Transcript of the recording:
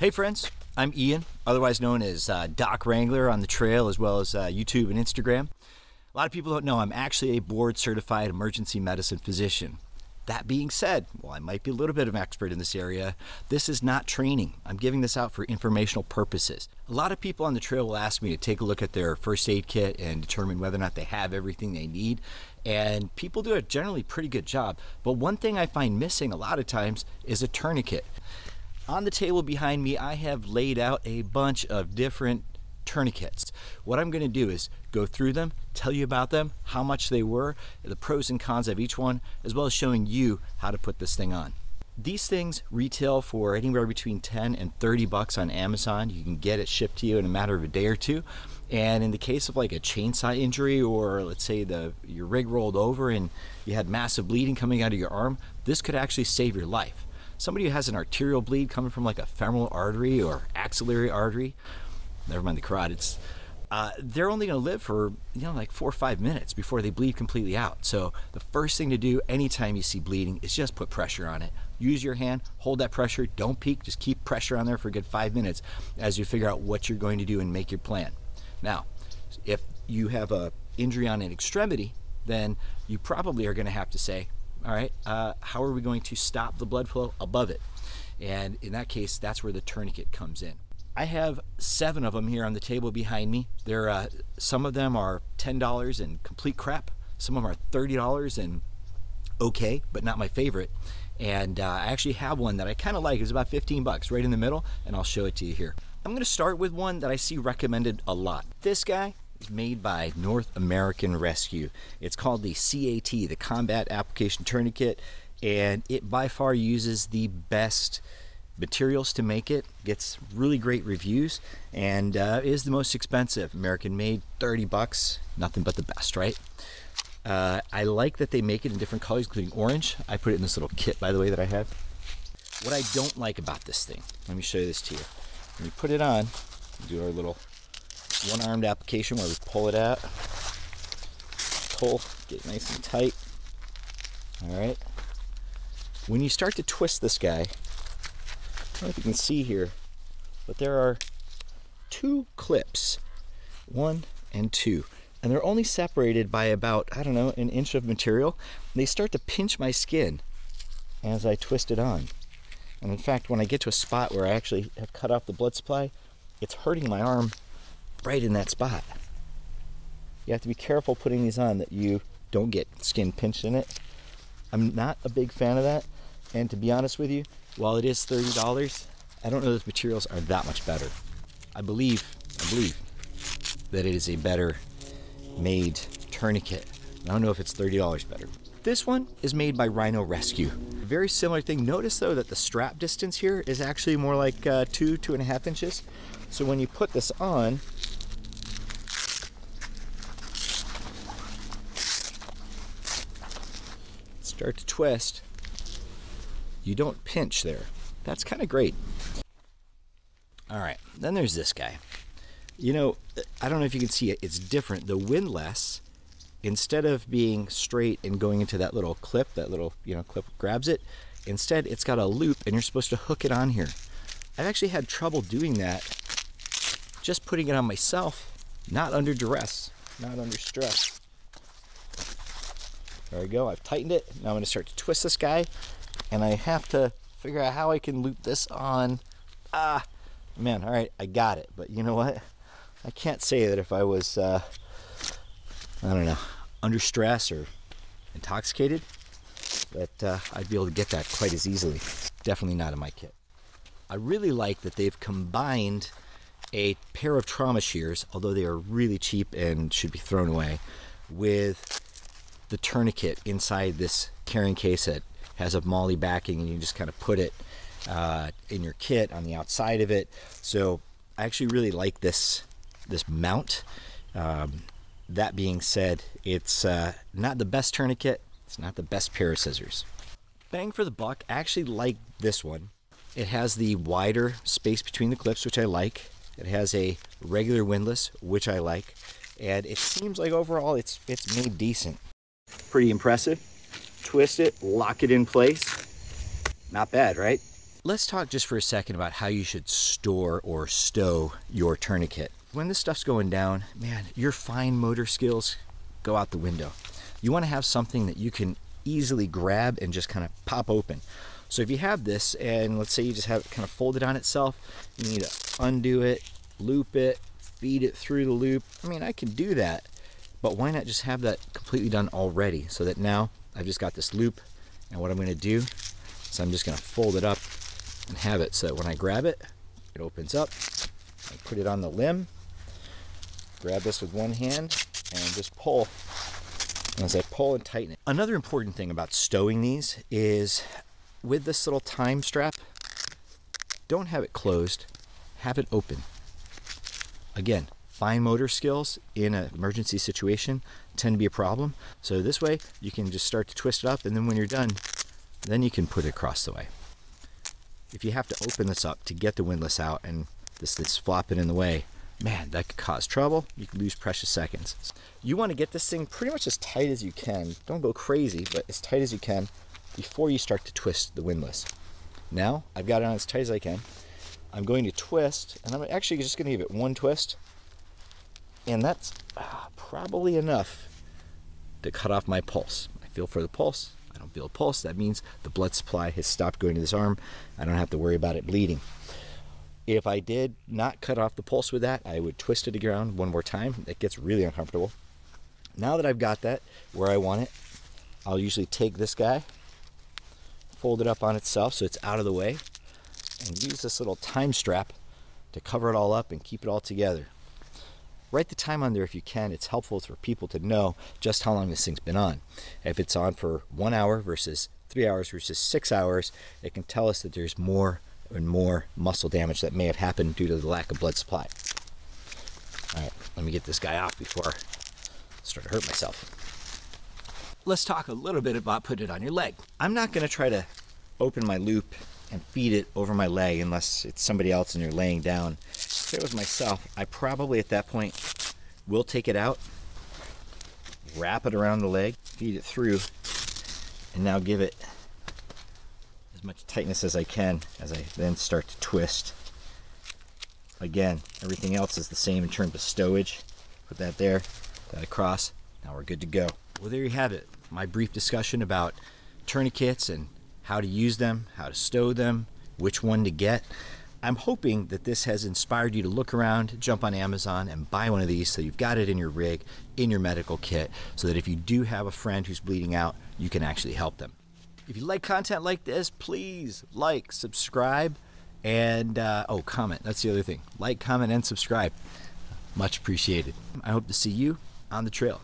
Hey friends, I'm Ian, otherwise known as Doc Wrangler on the trail, as well as YouTube and Instagram. A lot of people don't know I'm actually a board certified emergency medicine physician. That being said, while I might be a little bit of an expert in this area, this is not training. I'm giving this out for informational purposes. A lot of people on the trail will ask me to take a look at their first aid kit and determine whether or not they have everything they need. And people do a generally pretty good job. But one thing I find missing a lot of times is a tourniquet. On the table behind me, I have laid out a bunch of different tourniquets. What I'm going to do is go through them, tell you about them, how much they were, the pros and cons of each one, as well as showing you how to put this thing on. These things retail for anywhere between 10 and 30 bucks on Amazon. You can get it shipped to you in a matter of a day or two. And in the case of like a chainsaw injury, or let's say your rig rolled over and you had massive bleeding coming out of your arm, this could actually save your life. Somebody who has an arterial bleed coming from like a femoral artery or axillary artery, never mind the carotids, they're only going to live for, you know, like 4 or 5 minutes before they bleed completely out. So the first thing to do anytime you see bleeding is just put pressure on it. Use your hand, hold that pressure, don't peek, just keep pressure on there for a good 5 minutes as you figure out what you're going to do and make your plan. Now, if you have an injury on an extremity, then you probably are going to have to say, all right, how are we going to stop the blood flow above it? And in that case, that's where the tourniquet comes in. I have 7 of them here on the table behind me. They're, some of them are $10 and complete crap. Some of them are $30 and okay, but not my favorite. And I actually have one that I kind of like. It's about 15 bucks, right in the middle, and I'll show it to you here. I'm going to start with one that I see recommended a lot. This guy is made by North American Rescue. It's called the CAT, the Combat Application Tourniquet, and it by far uses the best materials to make it, gets really great reviews, and is the most expensive. American made, 30 bucks, nothing but the best, right? I like that they make it in different colors, including orange. I put it in this little kit, by the way, that I have. What I don't like about this thing, let me show you this to you. When you put it on, we do our little one-armed application where we pull it out, pull, get nice and tight, all right? When you start to twist this guy, I don't know if you can see here, but there are 2 clips, 1 and 2, and they're only separated by about, I don't know, an inch of material. They start to pinch my skin as I twist it on. And in fact, when I get to a spot where I actually have cut off the blood supply, it's hurting my arm right in that spot. You have to be careful putting these on that you don't get skin pinched in it. I'm not a big fan of that. And to be honest with you, while it is $30, I don't know those materials are that much better. I believe that it is a better made tourniquet. I don't know if it's $30 better. This one is made by Rhino Rescue. Very similar thing. Notice though that the strap distance here is actually more like 2.5 inches. So when you put this on, start to twist, you don't pinch there. That's kind of great. All right, then there's this guy. You know, I don't know if you can see it, it's different. The windlass, instead of being straight and going into that little clip, clip grabs it, instead it's got a loop and you're supposed to hook it on here. I've actually had trouble doing that, just putting it on myself, not under duress, not under stress. There we go, I've tightened it. Now I'm gonna start to twist this guy. And I have to figure out how I can loop this on. Ah, man, all right, I got it. But you know what? I can't say that if I was, I don't know, under stress or intoxicated, that I'd be able to get that quite as easily. Definitely not in my kit. I really like that they've combined a pair of trauma shears, although they are really cheap and should be thrown away, with the tourniquet inside this carrying case that has a MOLLE backing, and you just kind of put it in your kit on the outside of it. So I actually really like this mount. That being said, it's not the best tourniquet. It's not the best pair of scissors. Bang for the buck, I actually like this one. It has the wider space between the clips, which I like. It has a regular windlass, which I like. And it seems like overall it's made decent. Pretty impressive. Twist it, lock it in place. Not bad, right? Let's talk just for a second about how you should store or stow your tourniquet. When this stuff's going down, man, your fine motor skills go out the window. You want to have something that you can easily grab and just kind of pop open. So if you have this, and let's say you just have it kind of folded on itself, you need to undo it, loop it, feed it through the loop. I mean, I can do that, but why not just have that completely done already, so that now I've just got this loop, and what I'm going to do is I'm just going to fold it up and have it so that when I grab it, it opens up. I put it on the limb, grab this with one hand, and just pull. And as I pull and tighten it. Another important thing about stowing these is with this little time strap, don't have it closed, have it open. Again, fine motor skills in an emergency situation tend to be a problem. So this way you can just start to twist it up, and then when you're done, then you can put it across the way. If you have to open this up to get the windlass out and this flopping in the way, man, that could cause trouble. You could lose precious seconds. You want to get this thing pretty much as tight as you can. Don't go crazy, but as tight as you can before you start to twist the windlass. Now, I've got it on as tight as I can. I'm going to twist, and I'm actually just going to give it one twist. And that's probably enough to cut off my pulse. I feel for the pulse. I don't feel a pulse. That means the blood supply has stopped going to this arm. I don't have to worry about it bleeding. If I did not cut off the pulse with that, I would twist it around one more time. It gets really uncomfortable. Now that I've got that where I want it, I'll usually take this guy, fold it up on itself so it's out of the way, and use this little time strap to cover it all up and keep it all together. Write the time on there if you can. It's helpful for people to know just how long this thing's been on. If it's on for 1 hour versus 3 hours versus 6 hours, it can tell us that there's more and more muscle damage that may have happened due to the lack of blood supply. All right, let me get this guy off before I start to hurt myself. Let's talk a little bit about putting it on your leg. I'm not gonna try to open my loop and feed it over my leg unless it's somebody else and you're laying down. If it was myself, I probably at that point will take it out, wrap it around the leg, feed it through, and now give it much tightness as I can as I then start to twist. Again, everything else is the same in terms of stowage. Put that there, that across, now we're good to go. Well, there you have it, my brief discussion about tourniquets and how to use them, how to stow them, which one to get. I'm hoping that this has inspired you to look around, jump on Amazon, and buy one of these so you've got it in your rig, in your medical kit, so that if you do have a friend who's bleeding out, you can actually help them. If you like content like this, please like, subscribe, and comment. That's the other thing. Like, comment, and subscribe. Much appreciated. I hope to see you on the trail.